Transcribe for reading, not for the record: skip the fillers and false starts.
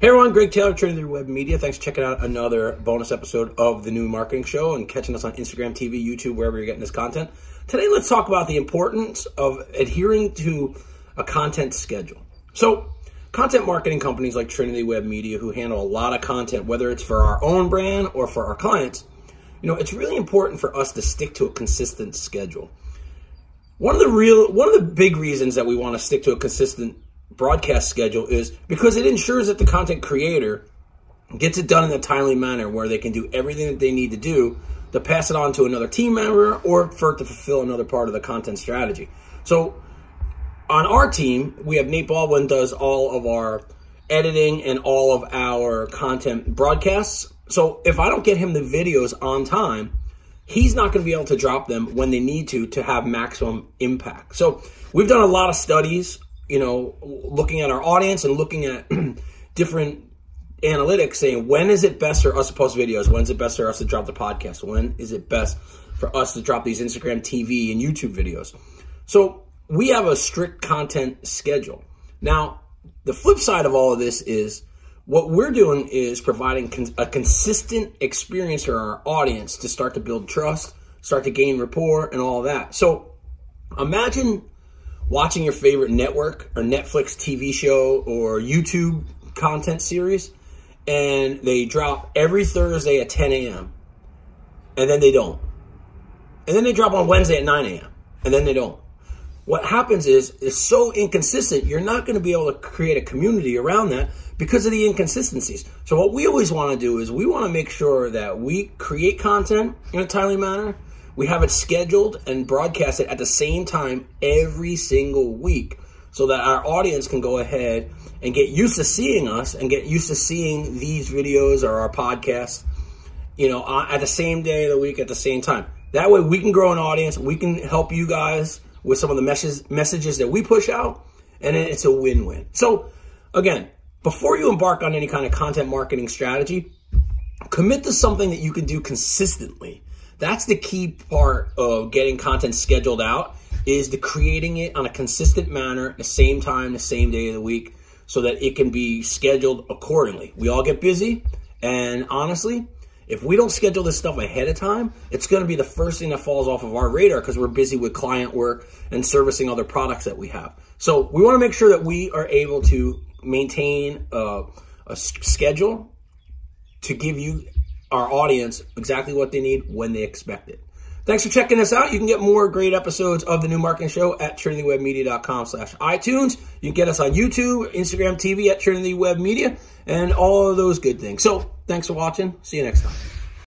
Hey everyone, Greg Taylor, Trinity Web Media. Thanks for checking out another bonus episode of The New Marketing Show and catching us on Instagram, TV, YouTube, wherever you're getting this content. Today, let's talk about the importance of adhering to a content schedule. So, content marketing companies like Trinity Web Media, who handle a lot of content, whether it's for our own brand or for our clients, it's really important for us to stick to a consistent schedule. One of the big reasons that we want to stick to a consistent broadcast schedule is because it ensures that the content creator gets it done in a timely manner where they can do everything that they need to do to pass it on to another team member or for it to fulfill another part of the content strategy. So on our team, we have Nate Baldwin does all of our editing and all of our content broadcasts. So if I don't get him the videos on time, he's not going to be able to drop them when they need to have maximum impact. So we've done a lot of studies, looking at our audience and looking at different analytics saying, when is it best for us to post videos? When's it best for us to drop the podcast? When is it best for us to drop these Instagram, TV, and YouTube videos? So we have a strict content schedule. Now, the flip side of all of this is what we're doing is providing a consistent experience for our audience to start to build trust, start to gain rapport, and all that. So imagine watching your favorite network or Netflix TV show or YouTube content series, and they drop every Thursday at 10 a.m. and then they don't. And then they drop on Wednesday at 9 a.m. and then they don't. What happens is it's so inconsistent, you're not going to be able to create a community around that because of the inconsistencies. So what we always want to do is we want to make sure that we create content in a timely manner. We have it scheduled and broadcast it at the same time every single week so that our audience can go ahead and get used to seeing us and get used to seeing these videos or our podcast, at the same day of the week at the same time. That way we can grow an audience. We can help you guys with some of the messages that we push out, and it's a win-win. So again, before you embark on any kind of content marketing strategy, commit to something that you can do consistently. That's the key part of getting content scheduled out, is the creating it on a consistent manner, the same time, the same day of the week, so that it can be scheduled accordingly. We all get busy, and honestly, if we don't schedule this stuff ahead of time, it's going to be the first thing that falls off of our radar because we're busy with client work and servicing other products that we have. So we want to make sure that we are able to maintain a schedule to give you our audience exactly what they need when they expect it. Thanks for checking us out. You can get more great episodes of The New Marketing Show at trinitywebmedia.com/iTunes. You can get us on YouTube, Instagram, TV at Trinity Web Media, and all of those good things. So thanks for watching. See you next time.